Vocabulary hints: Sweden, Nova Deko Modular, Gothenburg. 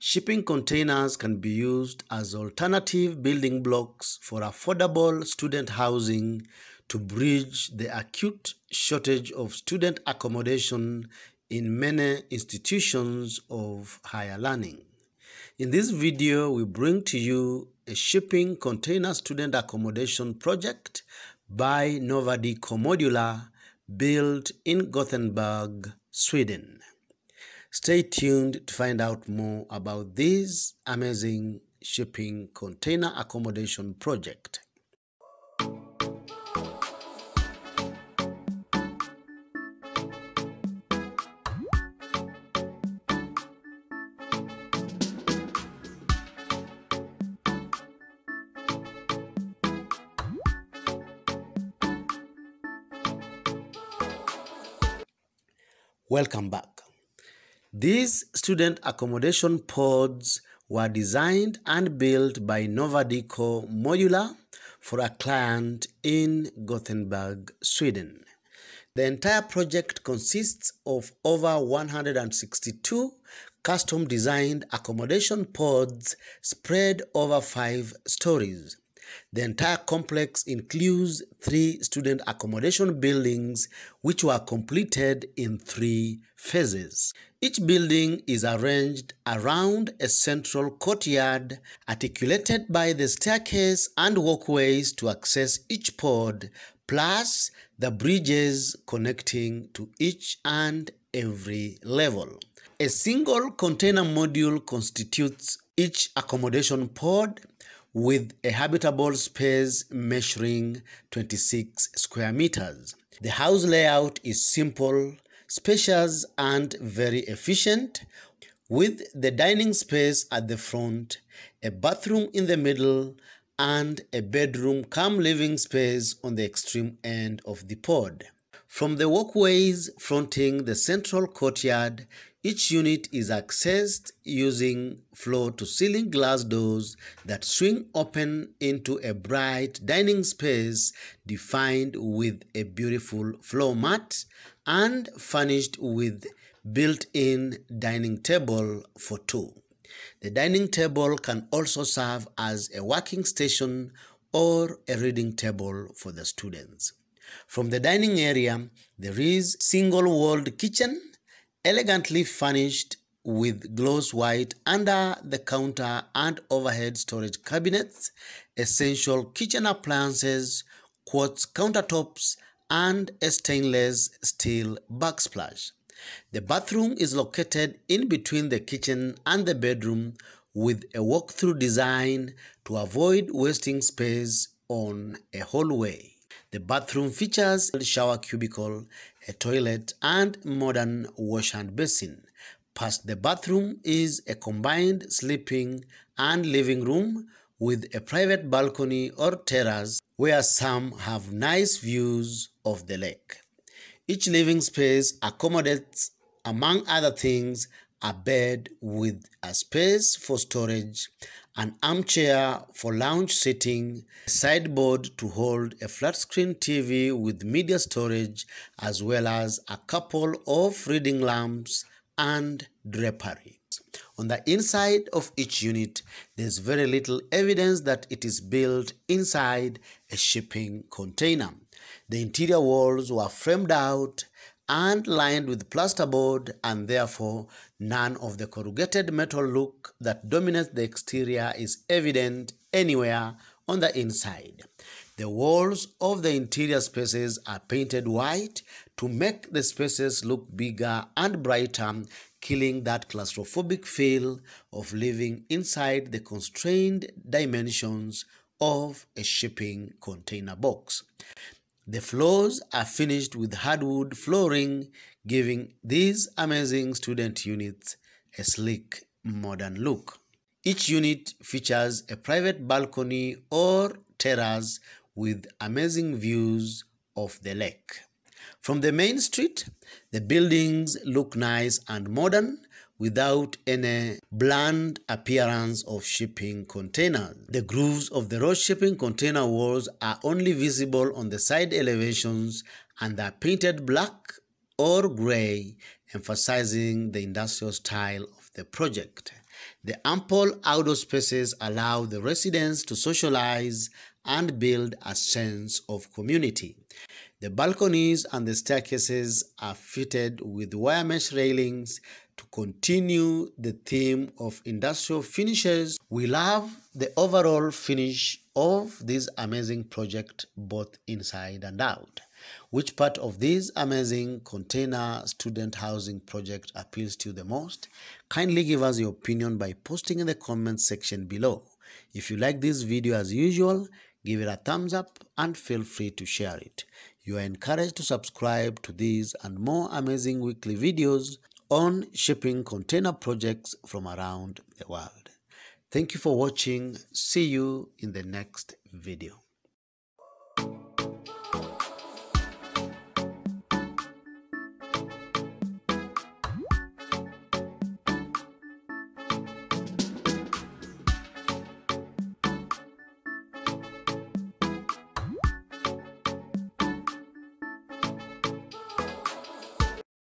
Shipping containers can be used as alternative building blocks for affordable student housing to bridge the acute shortage of student accommodation in many institutions of higher learning. In this video, we bring to you a shipping container student accommodation project by Nova Deko Modular, built in Gothenburg, Sweden. Stay tuned to find out more about this amazing shipping container accommodation project. Welcome back. These student accommodation pods were designed and built by Nova Deko Modular for a client in Gothenburg, Sweden. The entire project consists of over 162 custom-designed accommodation pods spread over 5 stories. The entire complex includes 3 student accommodation buildings, which were completed in 3 phases. Each building is arranged around a central courtyard, articulated by the staircase and walkways to access each pod, plus the bridges connecting to each and every level. A single container module constitutes each accommodation pod, with a habitable space measuring 26 square meters. The house layout is simple, spacious, and very efficient, with the dining space at the front, a bathroom in the middle, and a bedroom-cum-living space on the extreme end of the pod. From the walkways fronting the central courtyard, each unit is accessed using floor-to-ceiling glass doors that swing open into a bright dining space defined with a beautiful floor mat and furnished with built-in dining table for 2. The dining table can also serve as a working station or a reading table for the students. From the dining area, there is a single-walled kitchen, elegantly furnished with gloss white under-the-counter and overhead storage cabinets, essential kitchen appliances, quartz countertops, and a stainless steel backsplash. The bathroom is located in between the kitchen and the bedroom, with a walk-through design to avoid wasting space on a hallway. The bathroom features a shower cubicle, a toilet, and modern wash and basin. Past the bathroom is a combined sleeping and living room with a private balcony or terrace where some have nice views of the lake. Each living space accommodates, among other things, a bed with a space for storage, an armchair for lounge sitting, a sideboard to hold a flat-screen TV with media storage, as well as a couple of reading lamps and drapery. On the inside of each unit, there's very little evidence that it is built inside a shipping container. The interior walls were framed out and lined with plasterboard, and therefore none of the corrugated metal look that dominates the exterior is evident anywhere on the inside. The walls of the interior spaces are painted white to make the spaces look bigger and brighter, killing that claustrophobic feel of living inside the constrained dimensions of a shipping container box. The floors are finished with hardwood flooring, giving these amazing student units a sleek, modern look. Each unit features a private balcony or terrace with amazing views of the lake. From the main street, the buildings look nice and modern, without any bland appearance of shipping containers. The grooves of the road shipping container walls are only visible on the side elevations and are painted black or gray, emphasizing the industrial style of the project. The ample outdoor spaces allow the residents to socialize and build a sense of community. The balconies and the staircases are fitted with wire mesh railings to continue the theme of industrial finishes. We love the overall finish of this amazing project, both inside and out. Which part of this amazing container student housing project appeals to you the most? Kindly give us your opinion by posting in the comment section below. If you like this video as usual, give it a thumbs up and feel free to share it. You are encouraged to subscribe to these and more amazing weekly videos on shipping container projects from around the world. Thank you for watching. See you in the next video.